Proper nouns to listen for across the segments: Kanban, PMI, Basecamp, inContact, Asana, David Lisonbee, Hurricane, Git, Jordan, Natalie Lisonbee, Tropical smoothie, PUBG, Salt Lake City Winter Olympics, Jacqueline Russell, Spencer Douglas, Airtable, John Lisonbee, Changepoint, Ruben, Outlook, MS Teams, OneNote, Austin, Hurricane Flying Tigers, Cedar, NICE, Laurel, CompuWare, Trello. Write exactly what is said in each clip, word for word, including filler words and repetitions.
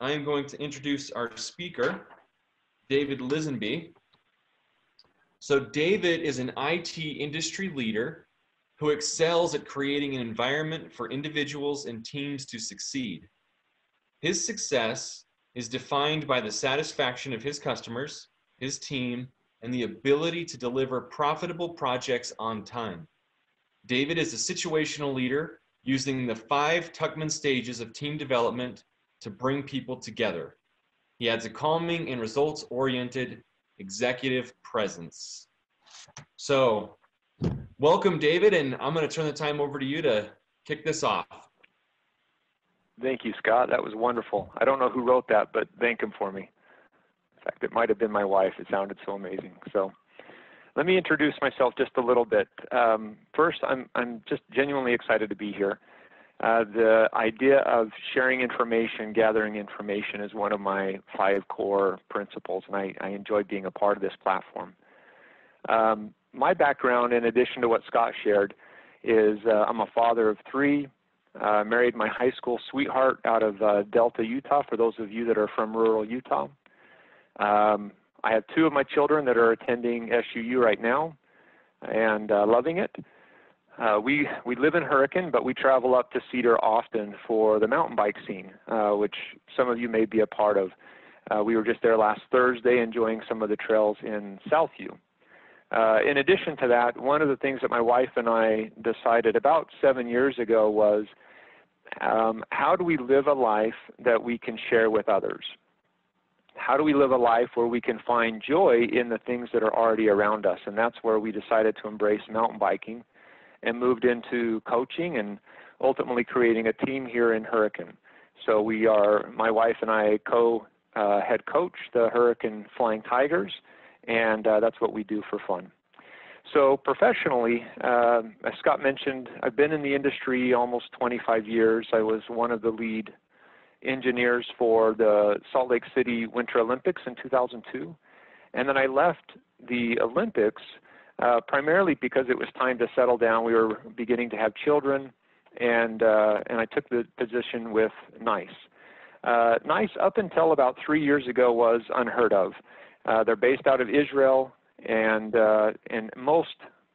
I am going to introduce our speaker, David Lisonbee. So David is an I T industry leader who excels at creating an environment for individuals and teams to succeed. His success is defined by the satisfaction of his customers, his team, and the ability to deliver profitable projects on time. David is a situational leader using the five Tuckman stages of team development to bring people together. He adds a calming and results-oriented executive presence. So, welcome, David, and I'm going to turn the time over to you to kick this off. Thank you, Scott. That was wonderful. I don't know who wrote that, but thank him for me. In fact, it might have been my wife. It sounded so amazing. So let me introduce myself just a little bit. Um, first, I'm, I'm just genuinely excited to be here. Uh, the idea of sharing information, gathering information is one of my five core principles, and I, I enjoy being a part of this platform. Um, my background, in addition to what Scott shared, is uh, I'm a father of three. Uh, married my high school sweetheart out of uh, Delta, Utah, for those of you that are from rural Utah. Um, I have two of my children that are attending S U U right now and uh, loving it. Uh, we, we live in Hurricane, but we travel up to Cedar often for the mountain bike scene, uh, which some of you may be a part of. Uh, we were just there last Thursday enjoying some of the trails in Southview. Uh, in addition to that, one of the things that my wife and I decided about seven years ago was um, how do we live a life that we can share with others? How do we live a life where we can find joy in the things that are already around us? And that's where we decided to embrace mountain biking and moved into coaching and ultimately creating a team here in Hurricane. So we are, my wife and I co uh, head coach the Hurricane Flying Tigers, and uh, that's what we do for fun. So professionally, uh, as Scott mentioned, I've been in the industry almost twenty-five years. I was one of the lead engineers for the Salt Lake City Winter Olympics in two thousand two. And then I left the Olympics uh, primarily because it was time to settle down. We were beginning to have children, and, uh, and I took the position with NICE. Uh, NICE, up until about three years ago, was unheard of. Uh, they're based out of Israel, and, uh, and most,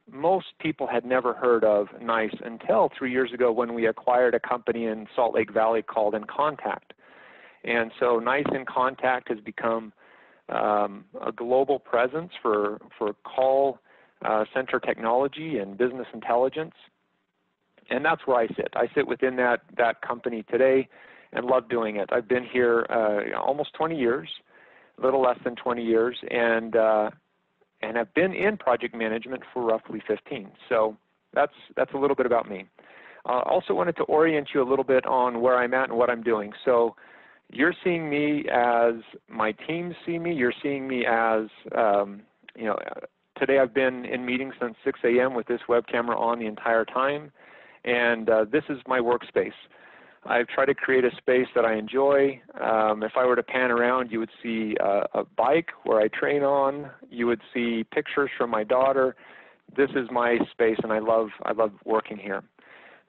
most people had never heard of NICE until three years ago when we acquired a company in Salt Lake Valley called inContact. And so NICE inContact has become um, a global presence for, for call uh, center technology and business intelligence. And that's where I sit. I sit within that, that company today and love doing it. I've been here uh, almost twenty years. A little less than twenty years, and uh, and I've been in project management for roughly fifteen. So that's that's a little bit about me. I uh, also wanted to orient you a little bit on where I'm at and what I'm doing. So you're seeing me as my team see me. You're seeing me as um, you know. Today I've been in meetings since six A M with this web camera on the entire time, and uh, this is my workspace. I've tried to create a space that I enjoy. Um, if I were to pan around, you would see uh, a bike where I train on. You would see pictures from my daughter. This is my space, and I love, I love working here.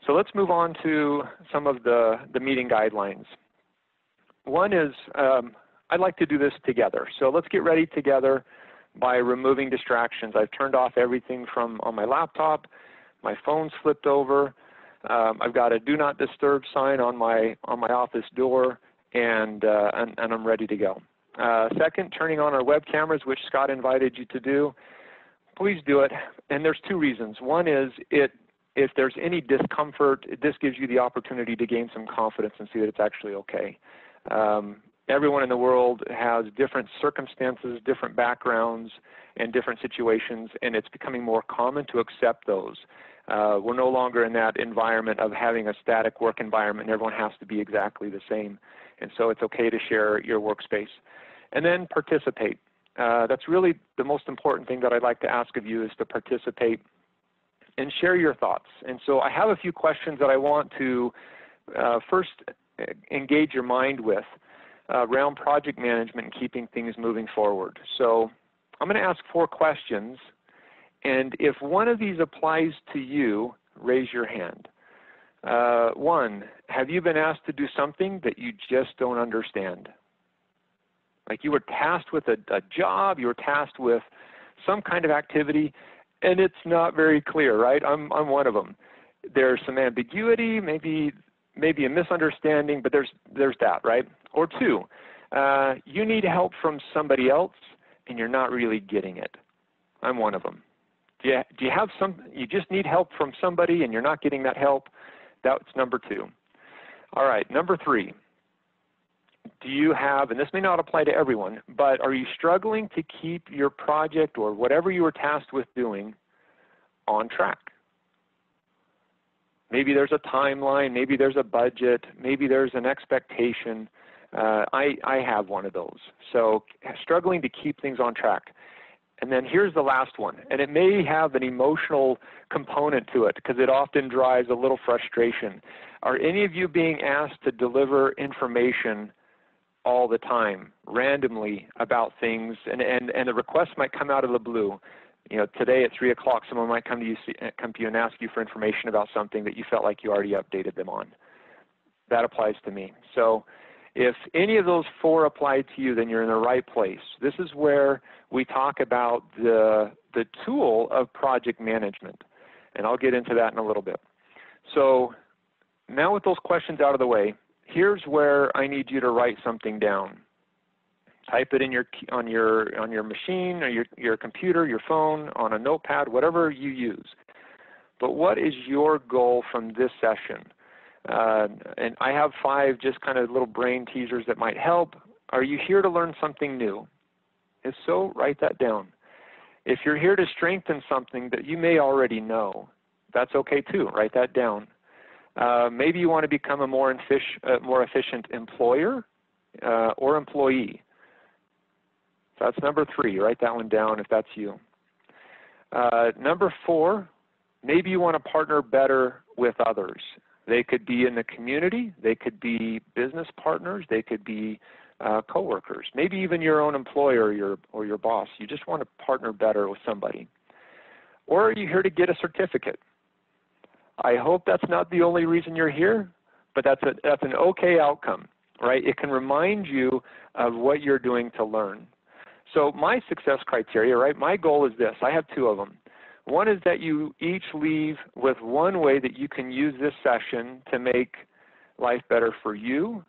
So let's move on to some of the, the meeting guidelines. One is um, I'd like to do this together. So let's get ready together by removing distractions. I've turned off everything from on my laptop. My phone's flipped over. Um, I've got a do not disturb sign on my on my office door, and uh, and, and I'm ready to go. Uh, second, turning on our web cameras, which Scott invited you to do. Please do it. And there's two reasons. One is it if there's any discomfort, this gives you the opportunity to gain some confidence and see that it's actually okay. Um, everyone in the world has different circumstances, different backgrounds, and different situations, and it's becoming more common to accept those. Uh, we're no longer in that environment of having a static work environment and everyone has to be exactly the same. And so it's okay to share your workspace. And then participate. Uh, that's really the most important thing that I'd like to ask of you is to participate and share your thoughts. And so I have a few questions that I want to uh, first engage your mind with uh, around project management and keeping things moving forward. So I'm going to ask four questions. And if one of these applies to you, raise your hand. Uh, one, have you been asked to do something that you just don't understand? Like you were tasked with a, a job, you were tasked with some kind of activity, and it's not very clear, right? I'm, I'm one of them. There's some ambiguity, maybe maybe a misunderstanding, but there's, there's that, right? Or two, uh, you need help from somebody else, and you're not really getting it. I'm one of them. Do you, do you have some, you just need help from somebody and you're not getting that help? That's number two. All right, number three. Do you have, and this may not apply to everyone, but are you struggling to keep your project or whatever you were tasked with doing on track? Maybe there's a timeline, maybe there's a budget, maybe there's an expectation. Uh, I, I have one of those. So struggling to keep things on track. And then here's the last one, and it may have an emotional component to it because it often drives a little frustration. Are any of you being asked to deliver information all the time, randomly about things, and, and, and the request might come out of the blue? You know, today at three o'clock, someone might come to you, come to you and ask you for information about something that you felt like you already updated them on. That applies to me. So if any of those four apply to you, then you're in the right place. This is where we talk about the, the tool of project management, and I'll get into that in a little bit. So now with those questions out of the way, here's where I need you to write something down. Type it in your, on, your, on your machine or your, your computer, your phone, on a notepad, whatever you use. But what is your goal from this session? Uh, and I have five just kind of little brain teasers that might help. Are you here to learn something new? If so, write that down. If you're here to strengthen something that you may already know, that's okay too, write that down. Uh, maybe you want to become a more, uh, more efficient employer uh, or employee. So that's number three, write that one down if that's you. Uh, number four, maybe you want to partner better with others. They could be in the community, they could be business partners, they could be uh, coworkers, maybe even your own employer or your, or your boss. You just want to partner better with somebody. Or are you here to get a certificate? I hope that's not the only reason you're here, but that's, a, that's an okay outcome, right? It can remind you of what you're doing to learn. So my success criteria, right, my goal is this. I have two of them. One is that you each leave with one way that you can use this session to make life better for you,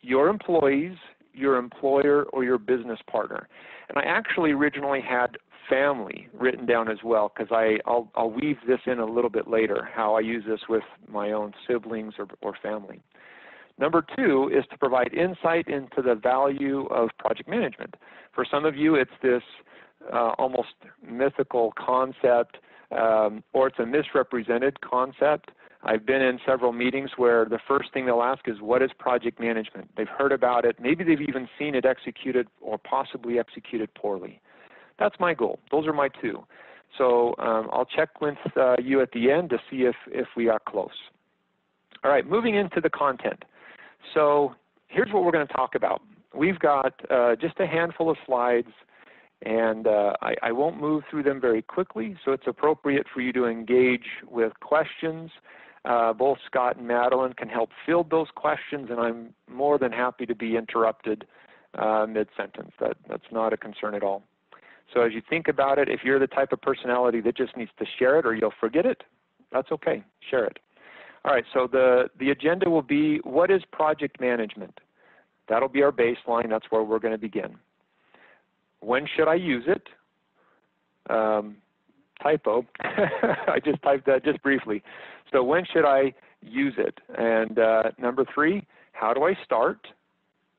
your employees, your employer, or your business partner. And I actually originally had family written down as well, because I'll, I'll weave this in a little bit later, how I use this with my own siblings or, or family. Number two is to provide insight into the value of project management. For some of you, it's this Uh, almost mythical concept, um, or it's a misrepresented concept. I've been in several meetings where the first thing they'll ask is, what is project management? They've heard about it. Maybe they've even seen it executed or possibly executed poorly. That's my goal. Those are my two. So um, I'll check with uh, you at the end to see if, if we are close. All right, moving into the content. So here's what we're going to talk about. We've got uh, just a handful of slides. And uh, I, I won't move through them very quickly, so it's appropriate for you to engage with questions. Uh, both Scott and Madeline can help field those questions, and I'm more than happy to be interrupted uh, mid-sentence. That, that's not a concern at all. So as you think about it, if you're the type of personality that just needs to share it or you'll forget it, that's okay, share it. All right, so the, the agenda will be, what is project management? That'll be our baseline, that's where we're going to begin. When should I use it? Um, typo. I just typed that just briefly. So when should I use it? And uh, number three, how do I start?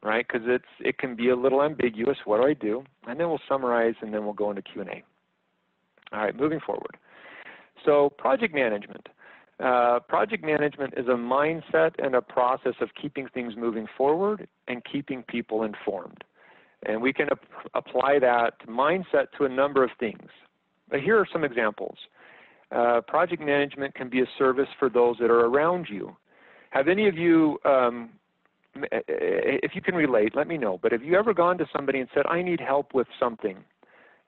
Right, because it's it can be a little ambiguous. What do I do? And then we'll summarize, and then we'll go into Q and A. All right, moving forward. So project management. Uh, project management is a mindset and a process of keeping things moving forward and keeping people informed. And we can ap apply that mindset to a number of things. But here are some examples. Uh, project management can be a service for those that are around you. Have any of you, um, if you can relate, let me know, but have you ever gone to somebody and said, I need help with something?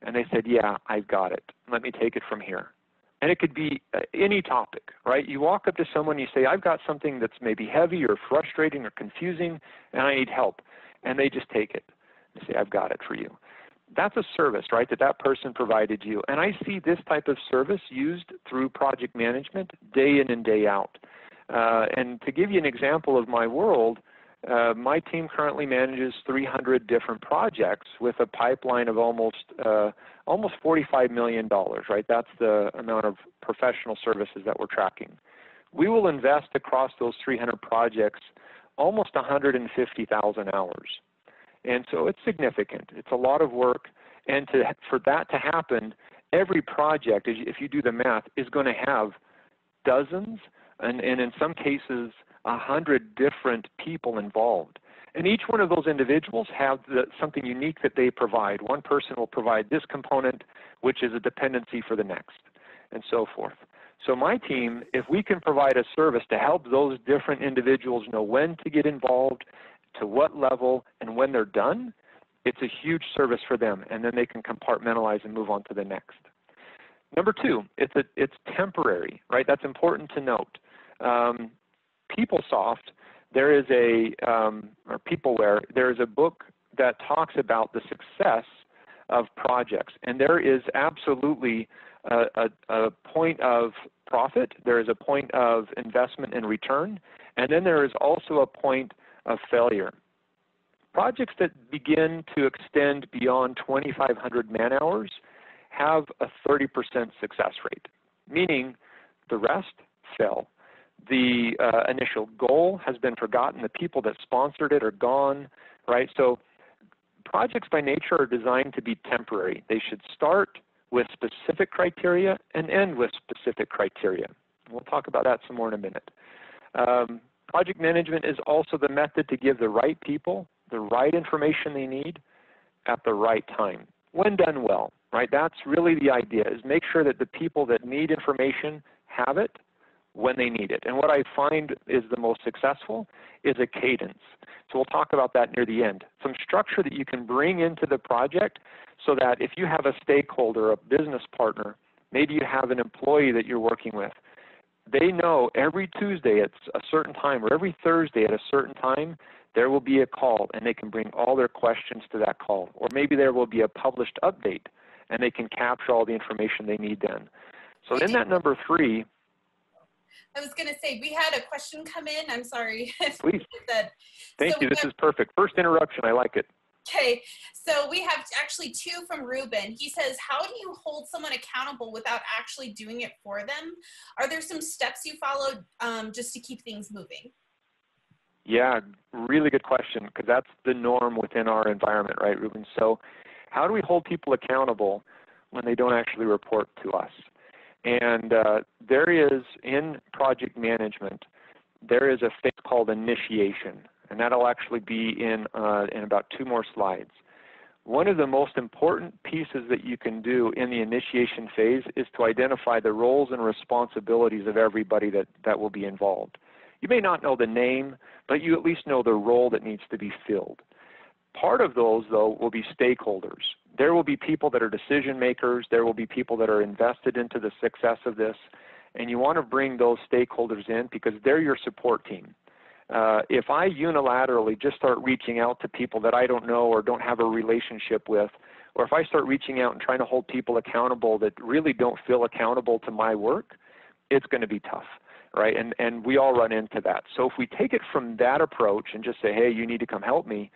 And they said, yeah, I've got it. Let me take it from here. And it could be any topic, right? You walk up to someone, you say, I've got something that's maybe heavy or frustrating or confusing, and I need help. And they just take it and say, I've got it for you. That's a service, right, that that person provided you. And I see this type of service used through project management day in and day out. Uh, and to give you an example of my world, uh, my team currently manages three hundred different projects with a pipeline of almost uh, almost forty-five million dollars, right? That's the amount of professional services that we're tracking. We will invest across those three hundred projects almost one hundred fifty thousand hours. And so it's significant. It's a lot of work. And to, for that to happen, every project, if you do the math, is going to have dozens and, and in some cases, a hundred different people involved. And each one of those individuals have the, something unique that they provide. One person will provide this component, which is a dependency for the next, and so forth. So my team, if we can provide a service to help those different individuals know when to get involved, to what level, and when they're done, it's a huge service for them, and then they can compartmentalize and move on to the next. Number two, it's, a, it's temporary, right? That's important to note. Um, PeopleSoft, there is a, um, or Peopleware, there is a book that talks about the success of projects, and there is absolutely a, a, a point of profit, there is a point of investment and return, and then there is also a point of failure. Projects that begin to extend beyond twenty-five hundred man hours have a thirty percent success rate, meaning the rest fell. The uh, initial goal has been forgotten. The people that sponsored it are gone, right? So projects by nature are designed to be temporary. They should start with specific criteria and end with specific criteria. We'll talk about that some more in a minute. Um, Project management is also the method to give the right people the right information they need at the right time, when done well, right? That's really the idea, is make sure that the people that need information have it when they need it. And what I find is the most successful is a cadence. So we'll talk about that near the end. Some structure that you can bring into the project so that if you have a stakeholder, a business partner, maybe you have an employee that you're working with, they know every Tuesday at a certain time or every Thursday at a certain time, there will be a call and they can bring all their questions to that call. Or maybe there will be a published update and they can capture all the information they need then. So in that number three. I was going to say, we had a question come in. I'm sorry. Please. that, Thank so you. This have, is perfect. First interruption. I like it. Okay. So we have actually two from Ruben. He says, how do you hold someone accountable without actually doing it for them? Are there some steps you follow um, just to keep things moving? Yeah, really good question, because that's the norm within our environment, right, Ruben? So how do we hold people accountable when they don't actually report to us? And uh, there is, in project management, there is a thing called initiation. And that'll actually be in, uh, in about two more slides. One of the most important pieces that you can do in the initiation phase is to identify the roles and responsibilities of everybody that, that will be involved. You may not know the name, but you at least know the role that needs to be filled. Part of those, though, will be stakeholders. There will be people that are decision makers. There will be people that are invested into the success of this. And you want to bring those stakeholders in because they're your support team. Uh, if I unilaterally just start reaching out to people that I don't know or don't have a relationship with, or if I start reaching out and trying to hold people accountable that really don't feel accountable to my work, it's going to be tough, right? And, and we all run into that. So if we take it from that approach and just say, hey, you need to come help me,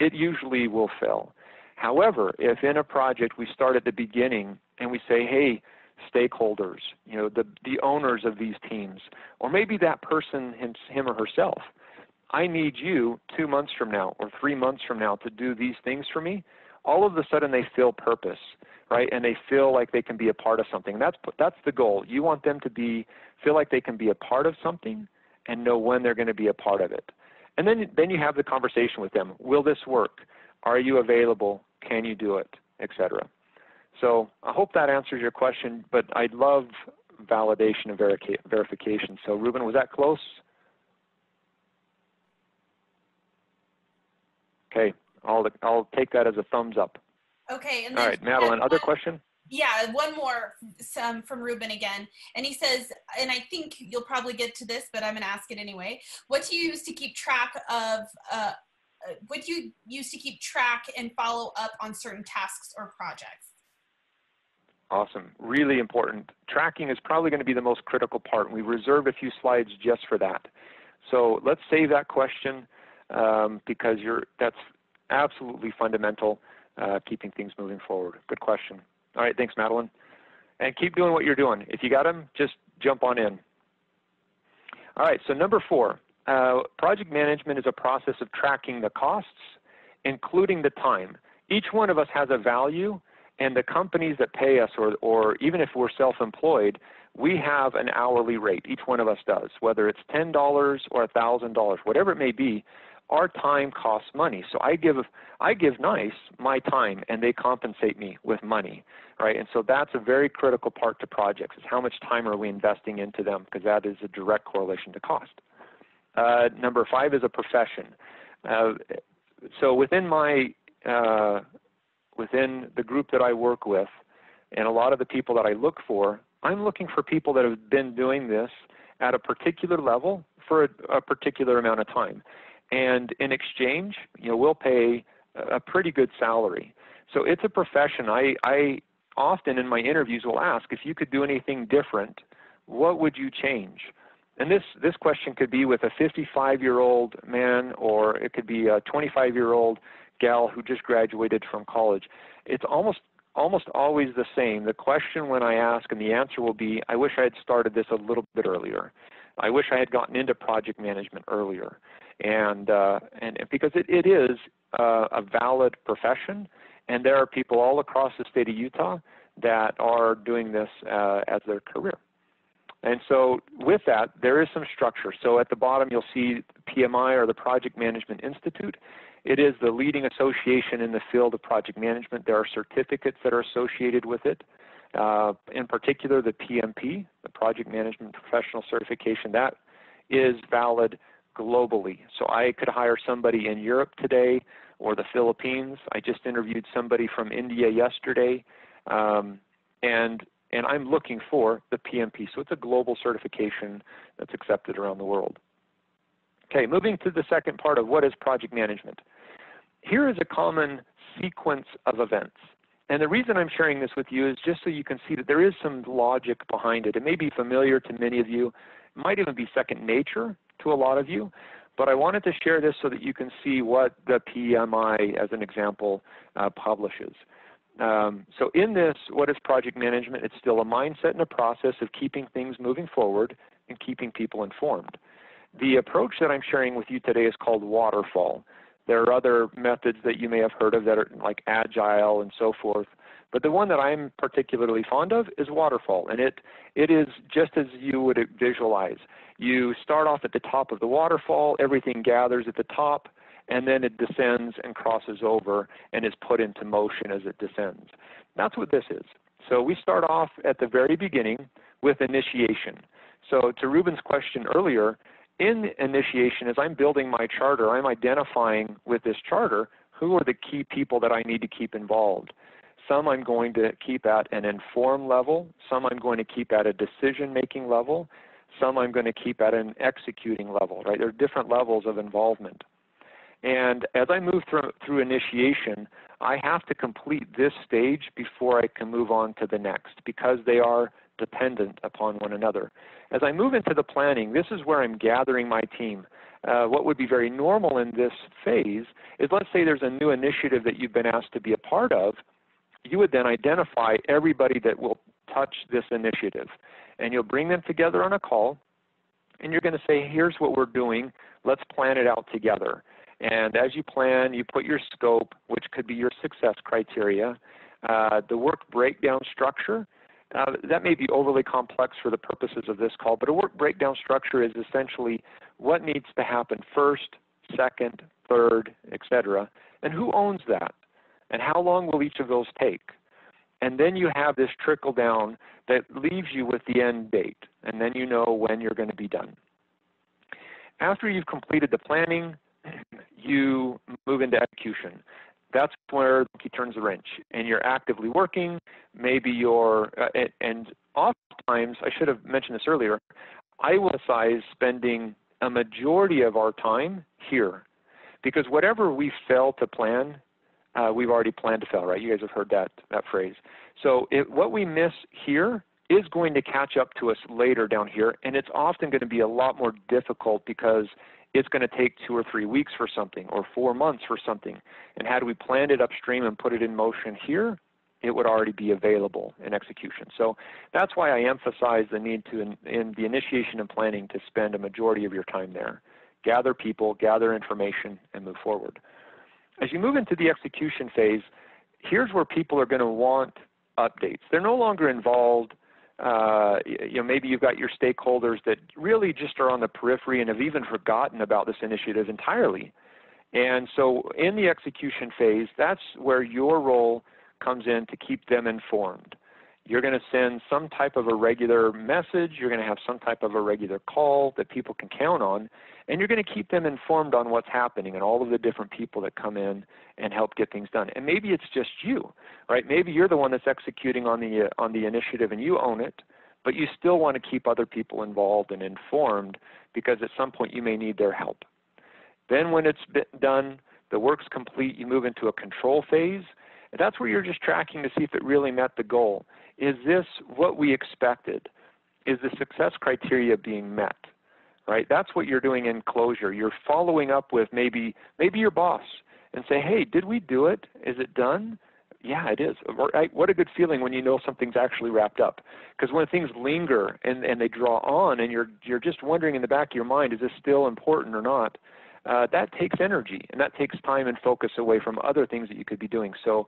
it usually will fail. However, if in a project we start at the beginning and we say, hey, stakeholders, you know, the, the owners of these teams, or maybe that person, him, him or herself, I need you two months from now or three months from now to do these things for me, all of a sudden they feel purpose, right? And they feel like they can be a part of something. And that's, that's the goal. You want them to be, feel like they can be a part of something and know when they're going to be a part of it. And then, then you have the conversation with them. Will this work? Are you available? Can you do it? Et cetera. So I hope that answers your question, but I love validation and verification. So Ruben, was that close? Okay, I'll, I'll take that as a thumbs up. Okay. And all right, Madeline, other question? Yeah, one more some from Ruben again. And he says, and I think you'll probably get to this, but I'm gonna ask it anyway. What do you use to keep track of, uh, what do you use to keep track and follow up on certain tasks or projects? Awesome, really important. Tracking is probably gonna be the most critical part. We reserve a few slides just for that. So let's save that question um, because you're, that's absolutely fundamental, uh, keeping things moving forward. Good question. All right, thanks, Madeline. And keep doing what you're doing. If you got them, just jump on in. All right, so number four, uh, project management is a process of tracking the costs, including the time. Each one of us has a value, and the companies that pay us, or, or even if we're self-employed, we have an hourly rate. Each one of us does, whether it's ten dollars or a thousand dollars, whatever it may be. Our time costs money. So I give, I give NICE my time, and they compensate me with money, right? And so that's a very critical part to projects, is how much time are we investing into them, because that is a direct correlation to cost. Uh, number five is a profession. Uh, so within my, uh, within the group that I work with, and a lot of the people that I look for, I'm looking for people that have been doing this at a particular level for a, a particular amount of time. And in exchange, you know, we'll pay a pretty good salary. So it's a profession. I, I often in my interviews will ask, if you could do anything different, what would you change? And this, this question could be with a fifty-five-year-old man, or it could be a twenty-five-year-old gal who just graduated from college. It's almost, almost always the same. The question when I ask, and the answer will be, I wish I had started this a little bit earlier. I wish I had gotten into project management earlier. And, uh, and because it, it is uh, a valid profession, and there are people all across the state of Utah that are doing this uh, as their career. And so with that, there is some structure. So at the bottom, you'll see P M I, or the Project Management Institute. It is the leading association in the field of project management. There are certificates that are associated with it. Uh, in particular, the P M P, the Project Management Professional Certification, that is valid globally. So I could hire somebody in Europe today, or the Philippines. I just interviewed somebody from India yesterday, um, and and I'm looking for the P M P. So it's a global certification that's accepted around the world. Okay, moving to the second part of what is project management. Here is a common sequence of events. And the reason I'm sharing this with you is just so you can see that there is some logic behind it. It may be familiar to many of you, it might even be second nature to a lot of you, but I wanted to share this so that you can see what the P M I, as an example, uh, publishes. Um, so in this, what is project management? It's still a mindset and a process of keeping things moving forward and keeping people informed. The approach that I'm sharing with you today is called waterfall. There are other methods that you may have heard of that are like agile and so forth, but the one that I'm particularly fond of is waterfall, and it it is just as you would visualize. You start off at the top of the waterfall, everything gathers at the top, and then it descends and crosses over and is put into motion as it descends. That's what this is. So we start off at the very beginning with initiation. So to Ruben's question earlier, in initiation, as I'm building my charter, I'm identifying with this charter who are the key people that I need to keep involved. Some I'm going to keep at an inform level, some I'm going to keep at a decision-making level, some I'm going to keep at an executing level, right? There are different levels of involvement. And as I move through, through initiation, I have to complete this stage before I can move on to the next, because they are dependent upon one another. As I move into the planning, this is where I'm gathering my team. Uh, what would be very normal in this phase is, let's say there's a new initiative that you've been asked to be a part of. You would then identify everybody that will touch this initiative, and you'll bring them together on a call, and you're going to say, here's what we're doing, let's plan it out together. And as you plan, you put your scope, which could be your success criteria, uh, the work breakdown structure. Uh, that may be overly complex for the purposes of this call, but a work breakdown structure is essentially what needs to happen first, second, third, et cetera, and who owns that, and how long will each of those take. And then you have this trickle down that leaves you with the end date, and then you know when you're going to be done. After you've completed the planning, you move into execution. that's where he turns the wrench and you're actively working. Maybe you're, uh, and, and oftentimes, I should have mentioned this earlier, I will emphasize spending a majority of our time here because whatever we fail to plan, uh, we've already planned to fail, right? You guys have heard that, that phrase. So it, what we miss here is going to catch up to us later down here, and it's often going to be a lot more difficult because it's going to take two or three weeks for something or four months for something. And had we planned it upstream and put it in motion here, it would already be available in execution. So that's why I emphasize the need to, in, in the initiation and planning, to spend a majority of your time there. Gather people, gather information, and move forward. As you move into the execution phase, here's where people are going to want updates. They're no longer involved. Uh, you know, maybe you've got your stakeholders that really just are on the periphery and have even forgotten about this initiative entirely. And so in the execution phase, that's where your role comes in to keep them informed. You're going to send some type of a regular message. You're going to have some type of a regular call that people can count on, and you're going to keep them informed on what's happening and all of the different people that come in and help get things done. And maybe it's just you, right? Maybe you're the one that's executing on the, uh, on the initiative and you own it, but you still want to keep other people involved and informed because at some point you may need their help. Then when it's done, the work's complete, you move into a control phase. That's where you're just tracking to see if it really met the goal. Is this what we expected? Is the success criteria being met, right? That's what you're doing in closure. You're following up with maybe maybe your boss and say, hey, did we do it? Is it done? Yeah, it is. What a good feeling when you know something's actually wrapped up. Because when things linger and, and they draw on and you're, you're just wondering in the back of your mind, is this still important or not? Uh, that takes energy and that takes time and focus away from other things that you could be doing. So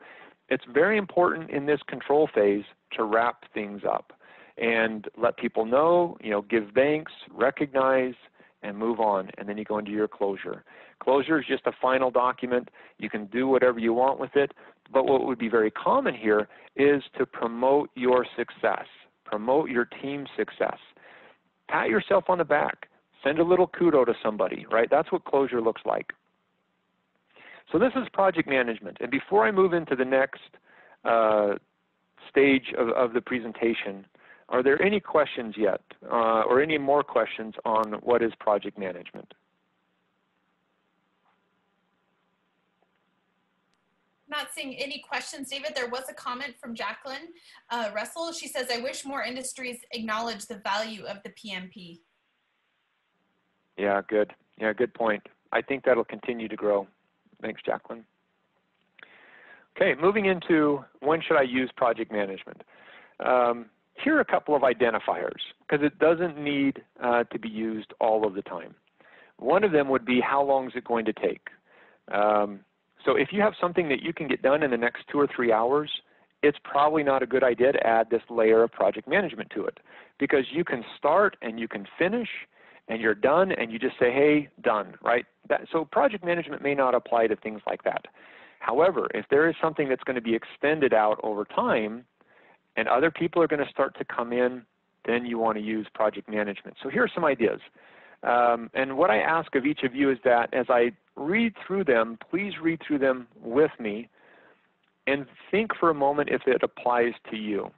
it's very important in this control phase to wrap things up and let people know, you know, give thanks, recognize, and move on. And then you go into your closure. Closure is just a final document. You can do whatever you want with it. But what would be very common here is to promote your success, promote your team's success. Pat yourself on the back. Send a little kudo to somebody, right? That's what closure looks like. So this is project management. And before I move into the next uh, stage of, of the presentation, are there any questions yet uh, or any more questions on what is project management? Not seeing any questions, David. There was a comment from Jacqueline uh, Russell. She says, I wish more industries acknowledge the value of the P M P. Yeah, good. Yeah, good point. I think that'll continue to grow. Thanks, Jacqueline. Okay, moving into when should I use project management? Um, here are a couple of identifiers because it doesn't need uh, to be used all of the time. One of them would be how long is it going to take? Um, so if you have something that you can get done in the next two or three hours, it's probably not a good idea to add this layer of project management to it because you can start and you can finish and you're done, and you just say, hey, done, right? That, so project management may not apply to things like that. However, if there is something that's going to be extended out over time and other people are going to start to come in, then you want to use project management. So here are some ideas. Um, and what I ask of each of you is that as I read through them, please read through them with me and think for a moment if it applies to you.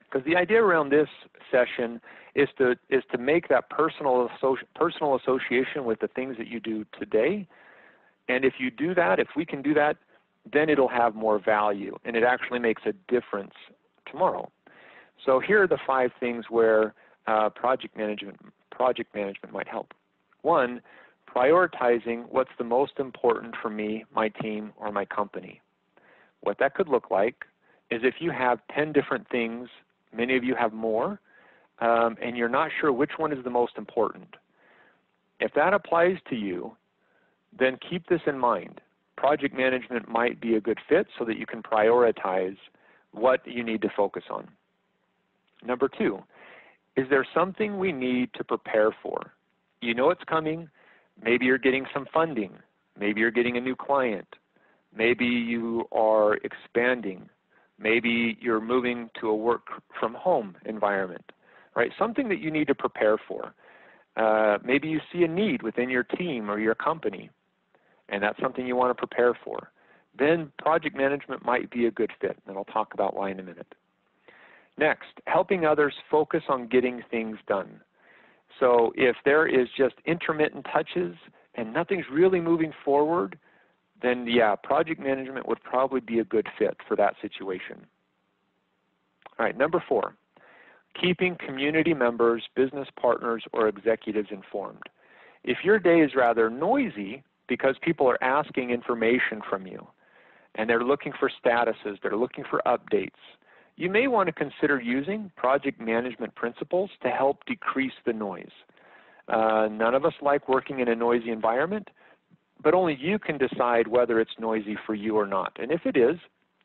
Because the idea around this session is to, is to make that personal, personal association with the things that you do today. And if you do that, if we can do that, then it'll have more value and it actually makes a difference tomorrow. So here are the five things where uh, project management, project management might help. One, prioritizing what's the most important for me, my team, or my company. What that could look like is if you have ten different things, many of you have more, um, and you're not sure which one is the most important. If that applies to you, then keep this in mind. Project management might be a good fit so that you can prioritize what you need to focus on. Number two, is there something we need to prepare for? You know it's coming. Maybe you're getting some funding. Maybe you're getting a new client. Maybe you are expanding. Maybe you're moving to a work from home environment, right? Something that you need to prepare for. Uh, maybe you see a need within your team or your company, and that's something you want to prepare for. then project management might be a good fit, and I'll talk about why in a minute. Next, helping others focus on getting things done. So if there is just intermittent touches and nothing's really moving forward, then yeah, project management would probably be a good fit for that situation. All right, number four, keeping community members, business partners, or executives informed. If your day is rather noisy because people are asking information from you and they're looking for statuses, they're looking for updates, you may want to consider using project management principles to help decrease the noise. Uh, none of us like working in a noisy environment, but only you can decide whether it's noisy for you or not. And if it is,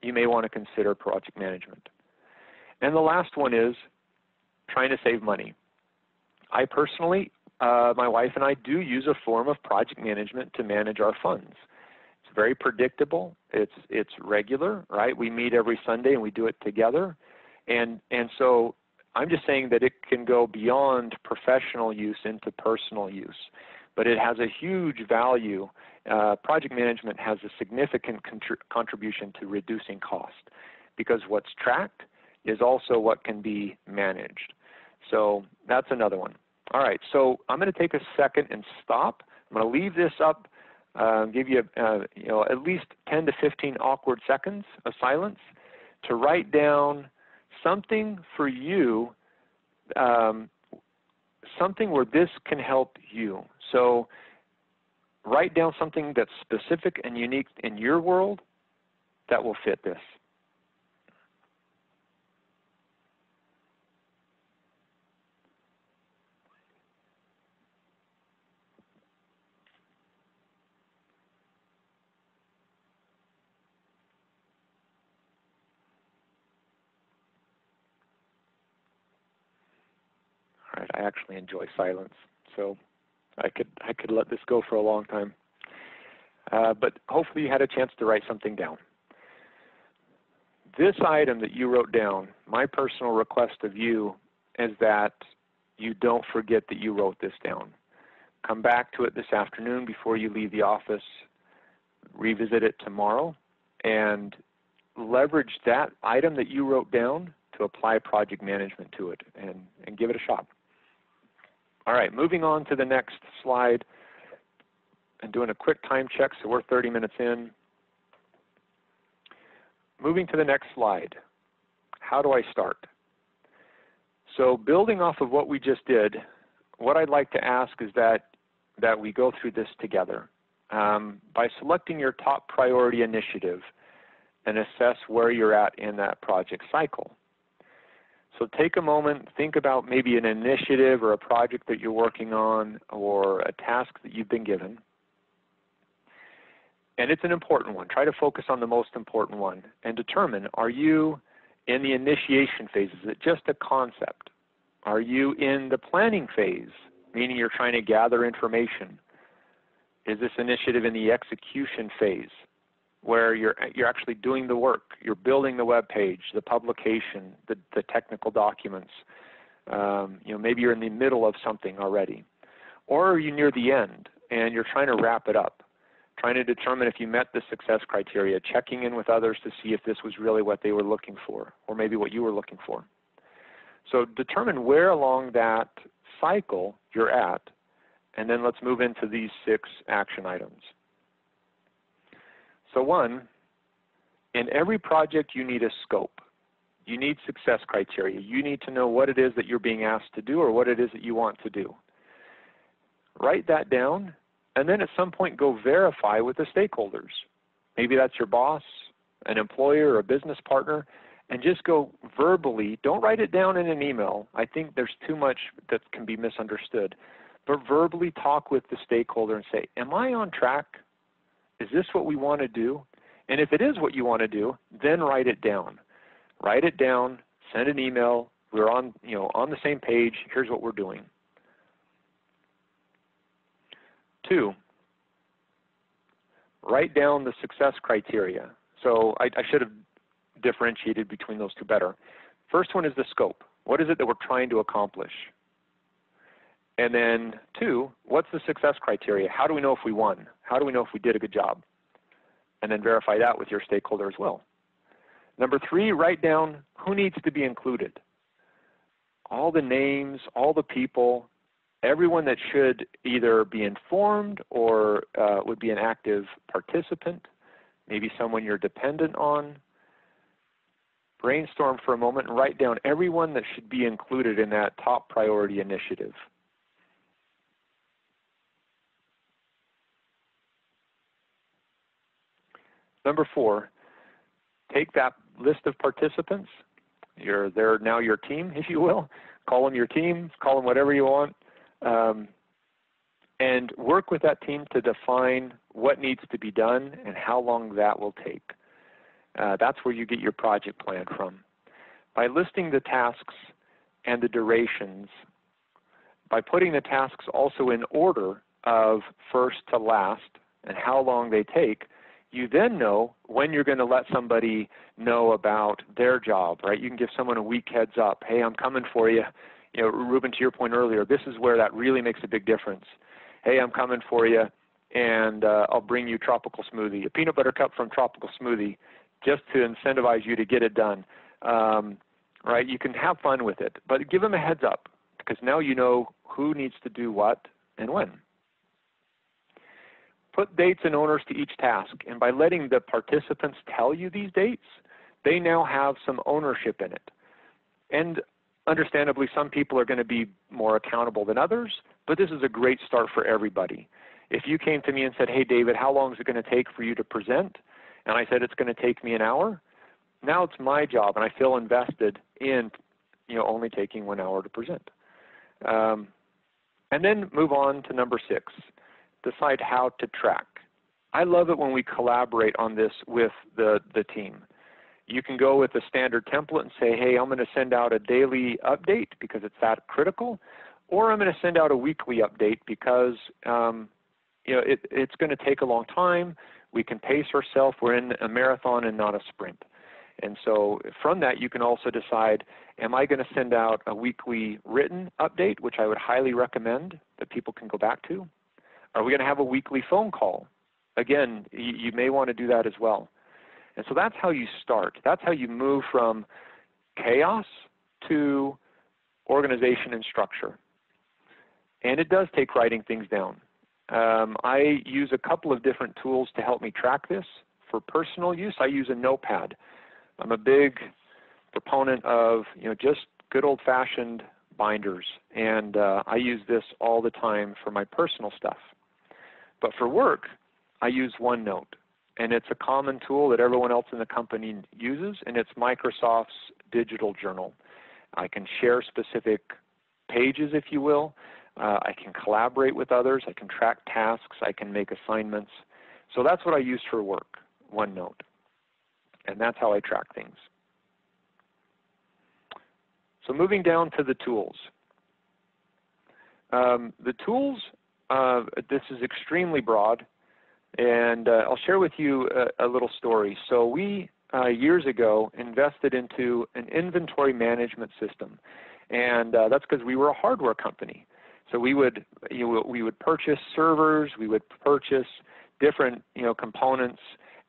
you may want to consider project management. And the last one is trying to save money. I personally, uh, my wife and I do use a form of project management to manage our funds. It's very predictable. It's, it's regular, right? We meet every Sunday and we do it together. And, and so I'm just saying that it can go beyond professional use into personal use, but it has a huge value. Uh, project management has a significant contr- contribution to reducing cost because what's tracked is also what can be managed. So that's another one. All right, so I'm going to take a second and stop. I'm going to leave this up, uh, give you, uh, you know, at least ten to fifteen awkward seconds of silence to write down something for you, um, something where this can help you. So write down something that's specific and unique in your world that will fit this. I actually enjoy silence, so I could I could let this go for a long time. Uh, but hopefully you had a chance to write something down. This item that you wrote down, my personal request of you is that you don't forget that you wrote this down. Come back to it this afternoon before you leave the office, revisit it tomorrow, and leverage that item that you wrote down to apply project management to it and, and give it a shot. All right, moving on to the next slide and doing a quick time check, so we're thirty minutes in. Moving to the next slide, how do I start? So building off of what we just did, what I'd like to ask is that, that we go through this together. Um, by selecting your top priority initiative and assess where you're at in that project cycle. So take a moment, think about maybe an initiative or a project that you're working on or a task that you've been given. And it's an important one. Try to focus on the most important one and determine, are you in the initiation phase? Is it just a concept? Are you in the planning phase, meaning you're trying to gather information? Is this initiative in the execution phase, where you're, you're actually doing the work, you're building the web page, the publication, the, the technical documents. Um, you know, maybe you're in the middle of something already. Or are you near the end and you're trying to wrap it up, trying to determine if you met the success criteria, checking in with others to see if this was really what they were looking for, or maybe what you were looking for. So determine where along that cycle you're at, and then let's move into these six action items. So one, in every project you need a scope. You need success criteria. You need to know what it is that you're being asked to do or what it is that you want to do. Write that down and then at some point go verify with the stakeholders. Maybe that's your boss, an employer, or a business partner, and just go verbally. Don't write it down in an email. I think there's too much that can be misunderstood. But verbally talk with the stakeholder and say, am I on track? Is this what we want to do? And if it is what you want to do, then write it down. Write it down, send an email, we're on, you know, on the same page, here's what we're doing. Two, write down the success criteria. So I, I should have differentiated between those two better. First one is the scope. What is it that we're trying to accomplish? And then two, what's the success criteria? How do we know if we won? How do we know if we did a good job? and then verify that with your stakeholder as well. Number three, write down who needs to be included. All the names, all the people, everyone that should either be informed or uh, would be an active participant, maybe someone you're dependent on. Brainstorm for a moment and write down everyone that should be included in that top priority initiative. Number four, take that list of participants. You're, they're now your team, if you will. Call them your team, call them whatever you want. Um, and work with that team to define what needs to be done and how long that will take. Uh, that's where you get your project plan from. By listing the tasks and the durations, by putting the tasks also in order of first to last and how long they take, you then know when you're going to let somebody know about their job, right? You can give someone a week heads up. Hey, I'm coming for you. You know, Ruben, to your point earlier, this is where that really makes a big difference. Hey, I'm coming for you, and uh, I'll bring you Tropical Smoothie, a peanut butter cup from Tropical Smoothie, just to incentivize you to get it done, um, right? You can have fun with it, but give them a heads up because now you know who needs to do what and when. Put dates and owners to each task, and by letting the participants tell you these dates, they now have some ownership in it. And understandably, some people are going to be more accountable than others, but this is a great start for everybody. If you came to me and said, hey, David, how long is it going to take for you to present? And I said, it's going to take me an hour. Now it's my job, and I feel invested in, you know, only taking one hour to present. Um, and then move on to number six. Decide how to track. I love it when we collaborate on this with the, the team. You can go with a standard template and say, hey, I'm going to send out a daily update because it's that critical, or I'm going to send out a weekly update because um, you know, it, it's going to take a long time. We can pace ourselves. We're in a marathon and not a sprint. And so from that, you can also decide, am I going to send out a weekly written update, which I would highly recommend that people can go back to? Are we going to have a weekly phone call? Again, you, you may want to do that as well. And so that's how you start. That's how you move from chaos to organization and structure. And it does take writing things down. Um, I use a couple of different tools to help me track this. For personal use, I use a notepad. I'm a big proponent of, you know, just good old-fashioned binders, and uh, I use this all the time for my personal stuff. But for work, I use OneNote, and it's a common tool that everyone else in the company uses, and it's Microsoft's digital journal. I can share specific pages, if you will. Uh, I can collaborate with others. I can track tasks. I can make assignments. So that's what I use for work, OneNote, and that's how I track things. So moving down to the tools. Um, the tools, uh, this is extremely broad, and uh, I'll share with you a, a little story. So we, uh, years ago, invested into an inventory management system, and uh, that's because we were a hardware company. So we would, you know, we would purchase servers, we would purchase different, you know, components,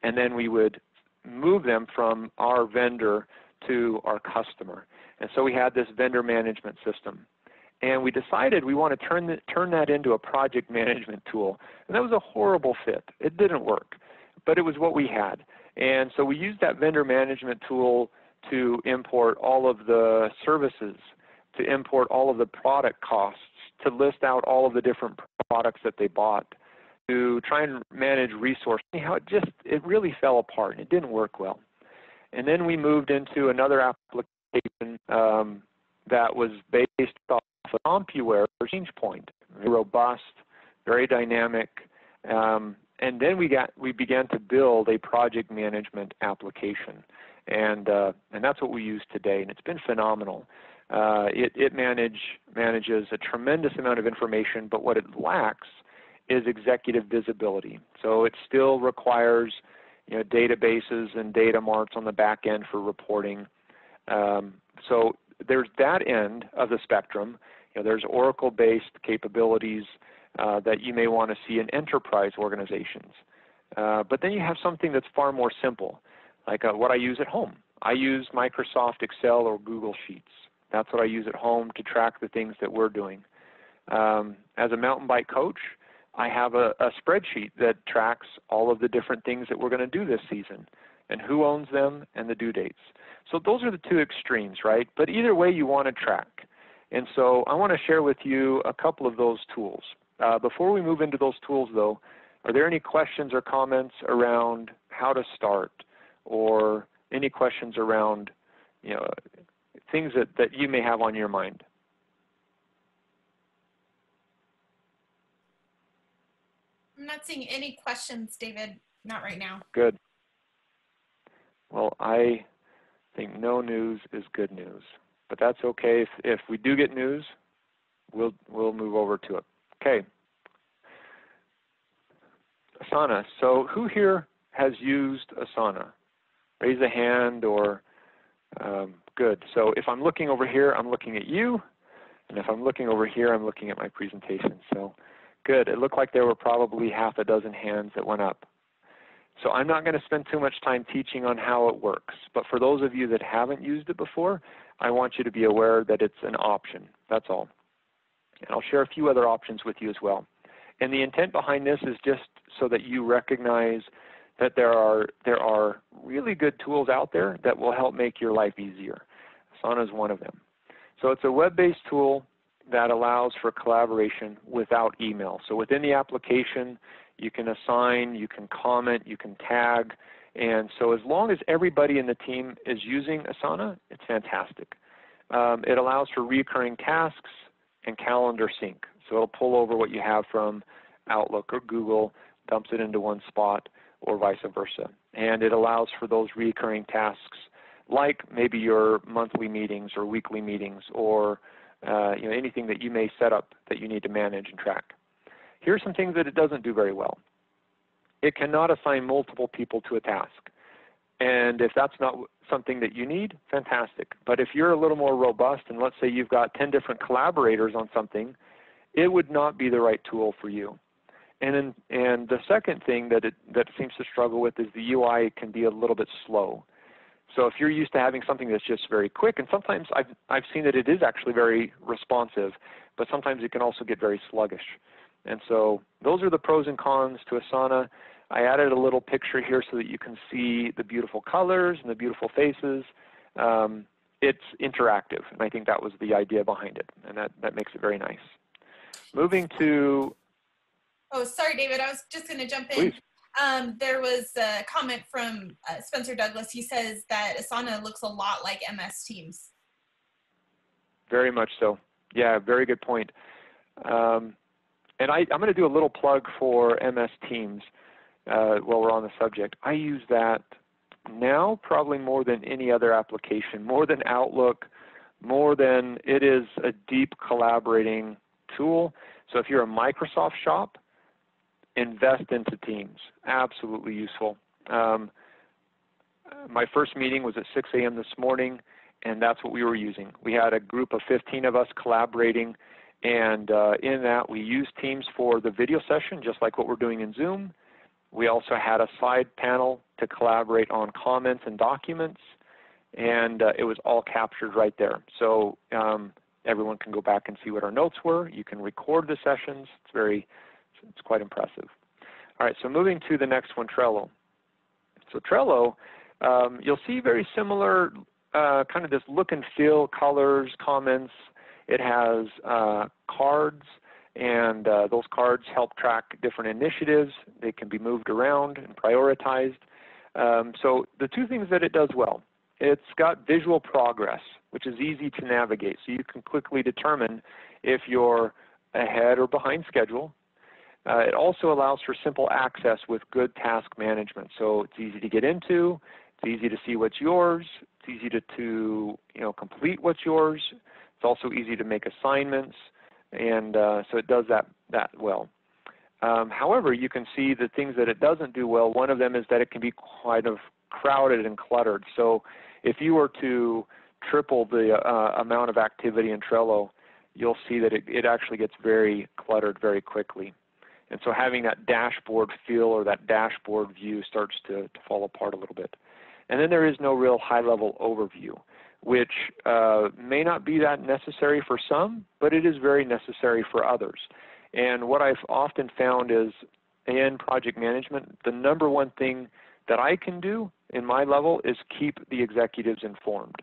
and then we would move them from our vendor to our customer. And so we had this vendor management system, and we decided we want to turn, the, turn that into a project management tool. And that was a horrible fit. It didn't work, but it was what we had. And so we used that vendor management tool to import all of the services, to import all of the product costs, to list out all of the different products that they bought, to try and manage resources. Anyhow, it just, it really fell apart, and it didn't work well. And then we moved into another application um, that was based off of CompuWare or Changepoint, very robust, very dynamic. Um, and then we got we began to build a project management application, and uh, and that's what we use today, and it's been phenomenal. Uh, it it manage manages a tremendous amount of information, but what it lacks is executive visibility. So it still requires, you know, databases and data marts on the back end for reporting. Um, so there's that end of the spectrum. You know, there's Oracle-based capabilities uh, that you may want to see in enterprise organizations. Uh, but then you have something that's far more simple, like uh, what I use at home. I use Microsoft Excel or Google Sheets. That's what I use at home to track the things that we're doing. Um, as a mountain bike coach, I have a, a spreadsheet that tracks all of the different things that we're going to do this season and who owns them and the due dates. So those are the two extremes, right? But either way, you want to track. And so I want to share with you a couple of those tools. Uh, before we move into those tools, though, are there any questions or comments around how to start, or any questions around, you know, things that, that you may have on your mind? I'm not seeing any questions, David. Not right now. Good. Well, I think no news is good news, but that's okay. If, if we do get news, we'll, we'll move over to it. Okay. Asana. So who here has used Asana? Raise a hand or um, good. So if I'm looking over here, I'm looking at you. And if I'm looking over here, I'm looking at my presentation. So good. It looked like there were probably half a dozen hands that went up. So I'm not going to spend too much time teaching on how it works. But for those of you that haven't used it before, I want you to be aware that it's an option. That's all. And I'll share a few other options with you as well. And the intent behind this is just so that you recognize that there are, there are really good tools out there that will help make your life easier. Asana is one of them. So it's a web-based tool that allows for collaboration without email. So within the application, you can assign, you can comment, you can tag. And so as long as everybody in the team is using Asana, it's fantastic. Um, it allows for recurring tasks and calendar sync. So it'll pull over what you have from Outlook or Google, dumps it into one spot, or vice versa. And it allows for those recurring tasks, like maybe your monthly meetings or weekly meetings, or uh, you know, anything that you may set up that you need to manage and track. Here are some things that it doesn't do very well. It cannot assign multiple people to a task. And if that's not something that you need, fantastic. But if you're a little more robust, and let's say you've got ten different collaborators on something, it would not be the right tool for you. And, in, and the second thing that it that seems to struggle with is the U I can be a little bit slow. So if you're used to having something that's just very quick, and sometimes I've, I've seen that it is actually very responsive, but sometimes it can also get very sluggish. And so those are the pros and cons to Asana. I added a little picture here so that you can see the beautiful colors and the beautiful faces. Um, it's interactive, and I think that was the idea behind it, and that, that makes it very nice. Moving to... Oh, sorry, David, I was just going to jump in. Um, there was a comment from uh, Spencer Douglas. He says that Asana looks a lot like M S Teams. Very much so. Yeah, very good point. Um, and I, I'm going to do a little plug for M S Teams uh, while we're on the subject. I use that now probably more than any other application, more than Outlook, more than it is a deep collaborating tool. So if you're a Microsoft shop, invest into Teams. Absolutely useful. Um, my first meeting was at six A M this morning, and that's what we were using. We had a group of fifteen of us collaborating, and uh, in that we used Teams for the video session, just like what we're doing in Zoom. We also had a side panel to collaborate on comments and documents, and uh, it was all captured right there. So um, everyone can go back and see what our notes were. You can record the sessions. It's very It's quite impressive. All right, so moving to the next one, Trello. So Trello, um, you'll see very similar uh, kind of this look and feel, colors, comments. It has uh, cards, and uh, those cards help track different initiatives. They can be moved around and prioritized. Um, so the two things that it does well, it's got visual progress, which is easy to navigate. So you can quickly determine if you're ahead or behind schedule. Uh, it also allows for simple access with good task management. So it's easy to get into, it's easy to see what's yours, it's easy to, to you know, complete what's yours. It's also easy to make assignments, and uh, so it does that, that well. Um, however, you can see the things that it doesn't do well. One of them is that it can be kind of crowded and cluttered. So if you were to triple the uh, amount of activity in Trello, you'll see that it, it actually gets very cluttered very quickly. And so having that dashboard feel or that dashboard view starts to, to fall apart a little bit. And then there is no real high-level overview, which uh, may not be that necessary for some, but it is very necessary for others. And what I've often found is in project management, the number one thing that I can do in my level is keep the executives informed.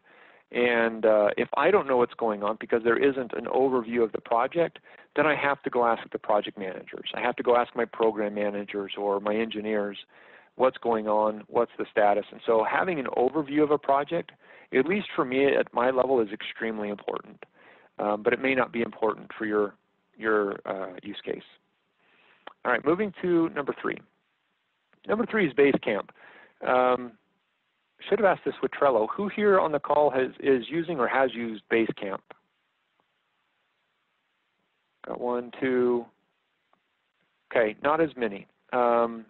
And uh, if I don't know what's going on because there isn't an overview of the project, then I have to go ask the project managers. I have to go ask my program managers or my engineers what's going on, what's the status. And so having an overview of a project, at least for me at my level, is extremely important. Um, but it may not be important for your, your uh, use case. All right, moving to number three. Number three is Basecamp. Um, should have asked this with Trello. Who here on the call has, is using or has used Basecamp? Got one, two. Okay, not as many. Um,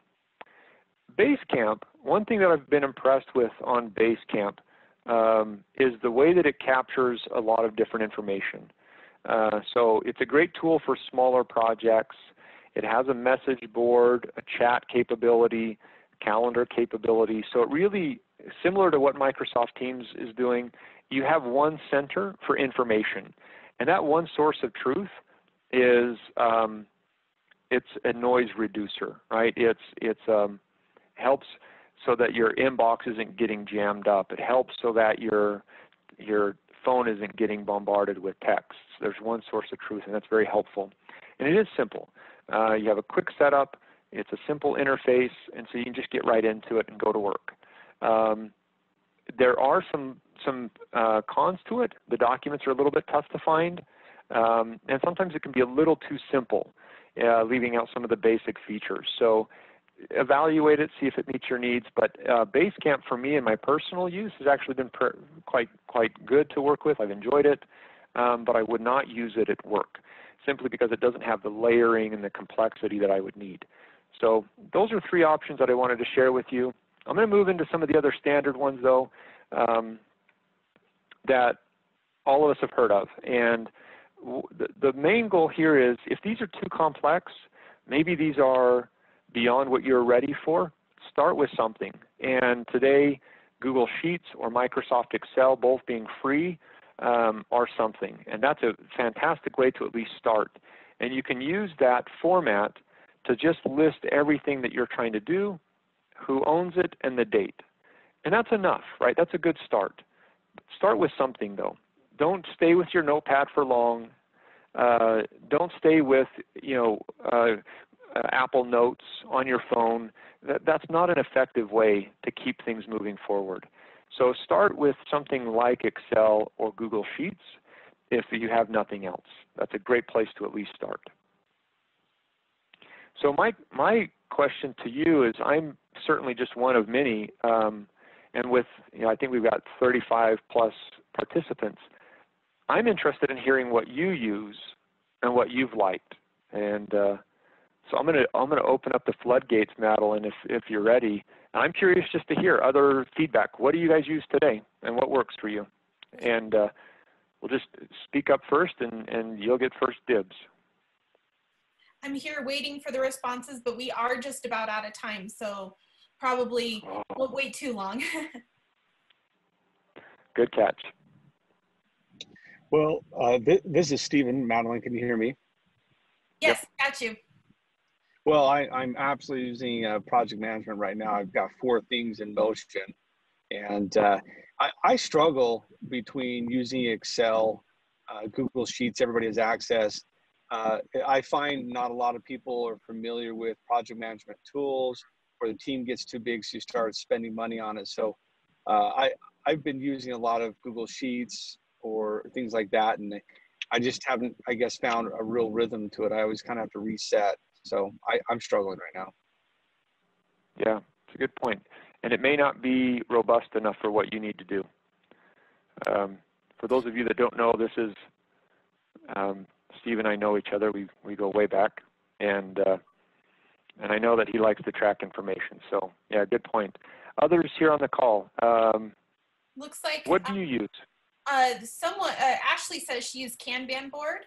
Basecamp, one thing that I've been impressed with on Basecamp um, is the way that it captures a lot of different information. Uh, so it's a great tool for smaller projects. It has a message board, a chat capability, calendar capability. So it really, similar to what Microsoft Teams is doing, you have one center for information. And that one source of truth is um, it's a noise reducer, right? It's, it's um, helps so that your inbox isn't getting jammed up. It helps so that your, your phone isn't getting bombarded with texts. There's one source of truth, and that's very helpful. And it is simple. Uh, you have a quick setup, it's a simple interface, and so you can just get right into it and go to work. Um, there are some, some uh, cons to it. The documents are a little bit tough to find, um, and sometimes it can be a little too simple, uh, leaving out some of the basic features. So evaluate it, see if it meets your needs, but uh, Basecamp for me in my personal use has actually been pr quite, quite good to work with. I've enjoyed it, um, but I would not use it at work, simply because it doesn't have the layering and the complexity that I would need. So those are three options that I wanted to share with you. I'm going to move into some of the other standard ones, though, um, that all of us have heard of. And w the, the main goal here is, if these are too complex, maybe these are beyond what you're ready for, start with something. And today, Google Sheets or Microsoft Excel, both being free, Um, or something. And that's a fantastic way to at least start. And you can use that format to just list everything that you're trying to do, who owns it, and the date. And that's enough, right? That's a good start. Start with something, though. Don't stay with your notepad for long. Uh, don't stay with, you know, uh, uh, Apple Notes on your phone. That, that's not an effective way to keep things moving forward. So start with something like Excel or Google Sheets if you have nothing else. That's a great place to at least start. So my, my question to you is, I'm certainly just one of many, um, and with, you know, I think we've got thirty-five plus participants. I'm interested in hearing what you use and what you've liked. And uh, so I'm gonna, I'm gonna open up the floodgates, Madeline, if, if you're ready. I'm curious just to hear other feedback. What do you guys use today, and what works for you? And uh, we'll just speak up first, and, and you'll get first dibs. I'm here waiting for the responses, but we are just about out of time, so probably oh. won't wait too long. Good catch. Well, uh, th this is Stephen. Madeline, can you hear me? Yes, yep. Got you. Well, I, I'm absolutely using uh, project management right now. I've got four things in motion, and uh, I, I struggle between using Excel, uh, Google Sheets, everybody has access. Uh, I find not a lot of people are familiar with project management tools, or the team gets too big, so you start spending money on it. So uh, I, I've been using a lot of Google Sheets or things like that, and I just haven't, I guess, found a real rhythm to it. I always kind of have to reset. So I, I'm struggling right now. Yeah, it's a good point. And it may not be robust enough for what you need to do. Um, for those of you that don't know, this is, um, Steve and I know each other. We, we go way back. And, uh, and I know that he likes to track information. So, yeah, good point. Others here on the call. Um, Looks like what do you use? Uh, someone, uh, Ashley says she used Kanban board.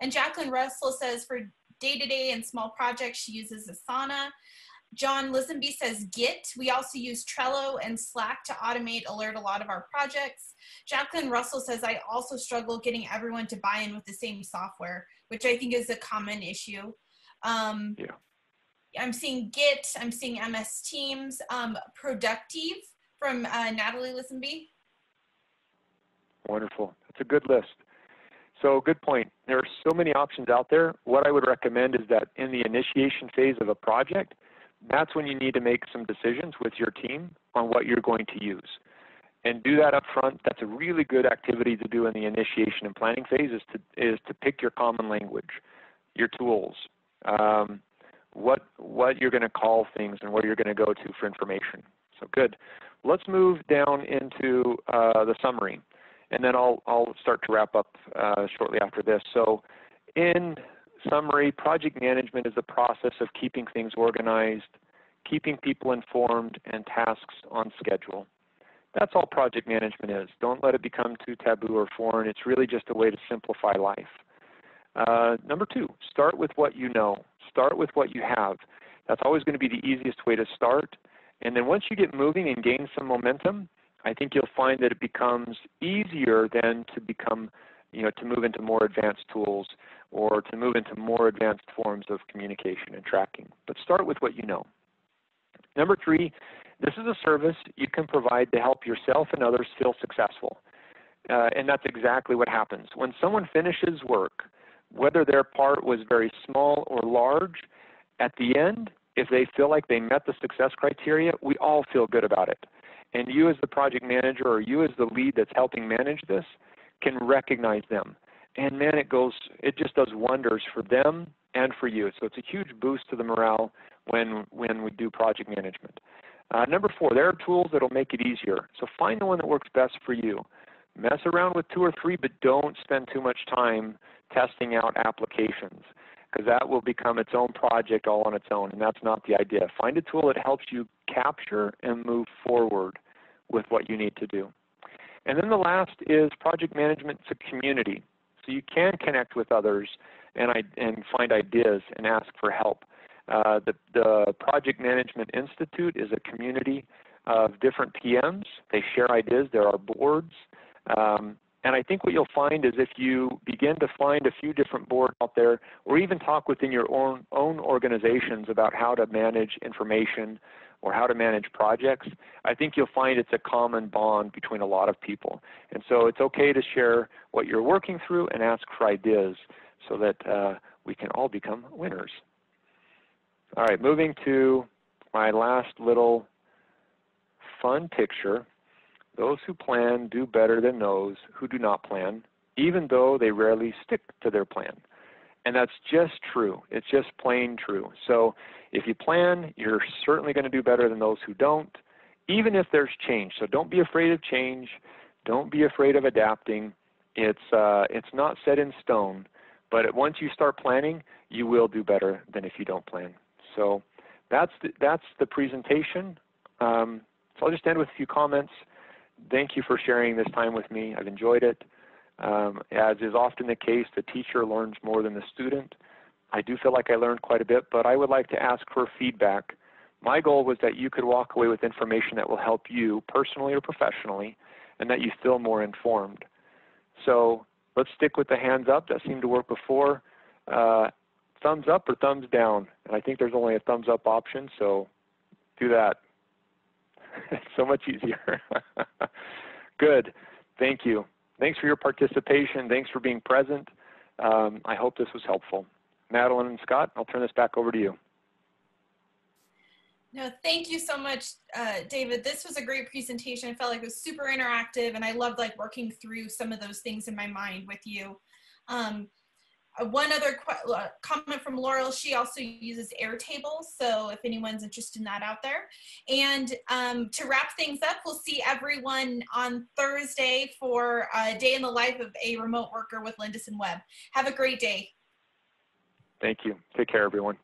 And Jacqueline Russell says for day-to-day and small projects, she uses Asana. John Lisonbee says Git. We also use Trello and Slack to automate, alert a lot of our projects. Jacqueline Russell says, I also struggle getting everyone to buy in with the same software, which I think is a common issue. Um, yeah. I'm seeing Git, I'm seeing M S Teams. Um, productive from uh, Natalie Lisonbee. Wonderful, that's a good list. So good point. There are so many options out there. What I would recommend is that in the initiation phase of a project, that's when you need to make some decisions with your team on what you're going to use. And do that up front. That's a really good activity to do in the initiation and planning phase, is to, is to pick your common language, your tools, um, what, what you're going to call things and where you're going to go to for information. So good. Let's move down into uh, the summary, and then I'll, I'll start to wrap up uh, shortly after this. So in summary, project management is the process of keeping things organized, keeping people informed, and tasks on schedule. That's all project management is. Don't let it become too taboo or foreign. It's really just a way to simplify life. Uh, number two, start with what you know. Start with what you have. That's always going to be the easiest way to start. And then once you get moving and gain some momentum, I think you'll find that it becomes easier then to become, you know, to move into more advanced tools or to move into more advanced forms of communication and tracking. But start with what you know. Number three, this is a service you can provide to help yourself and others feel successful. Uh, and that's exactly what happens. When someone finishes work, whether their part was very small or large, at the end, if they feel like they met the success criteria, we all feel good about it. And you as the project manager or you as the lead that's helping manage this can recognize them. And man, it goes, it just does wonders for them and for you. So it's a huge boost to the morale when, when we do project management. Uh, number four, there are tools that'll make it easier. So find the one that works best for you. Mess around with two or three, but don't spend too much time testing out applications, because that will become its own project all on its own, and that's not the idea. Find a tool that helps you capture and move forward with what you need to do. And then the last is project management to community. So you can connect with others and, and find ideas and ask for help. Uh, the, the Project Management Institute is a community of different P Ms. They share ideas. There are boards. Um, And I think what you'll find is if you begin to find a few different boards out there, or even talk within your own, own organizations about how to manage information or how to manage projects, I think you'll find it's a common bond between a lot of people. And so it's okay to share what you're working through and ask for ideas so that uh, we can all become winners. All right, moving to my last little fun picture. Those who plan do better than those who do not plan, even though they rarely stick to their plan. And that's just true. It's just plain true. So if you plan, you're certainly going to do better than those who don't, even if there's change. So don't be afraid of change. Don't be afraid of adapting. It's, uh, it's not set in stone. But once you start planning, you will do better than if you don't plan. So that's the, that's the presentation. Um, so I'll just end with a few comments. Thank you for sharing this time with me. I've enjoyed it. Um, as is often the case, the teacher learns more than the student. I do feel like I learned quite a bit, but I would like to ask for feedback. My goal was that you could walk away with information that will help you personally or professionally, and that you feel more informed. So let's stick with the hands up that seemed to work before. Uh, thumbs up or thumbs down. And I think there's only a thumbs up option, so do that. It's so much easier. Good. Thank you. Thanks for your participation. Thanks for being present. Um, I hope this was helpful. Madeline and Scott, I'll turn this back over to you. No, thank you so much, uh, David. This was a great presentation. I felt like it was super interactive, and I loved like working through some of those things in my mind with you. Um, one other qu uh, comment from Laurel, she also uses Airtable, so if anyone's interested in that out there. And um, to wrap things up, we'll see everyone on Thursday for a day in the life of a remote worker with Lindison Webb. Have a great day. Thank you. Take care, everyone.